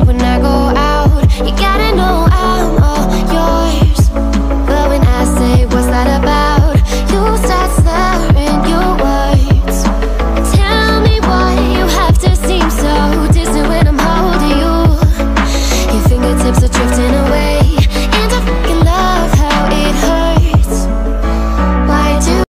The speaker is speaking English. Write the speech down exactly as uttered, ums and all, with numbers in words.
up when I go out.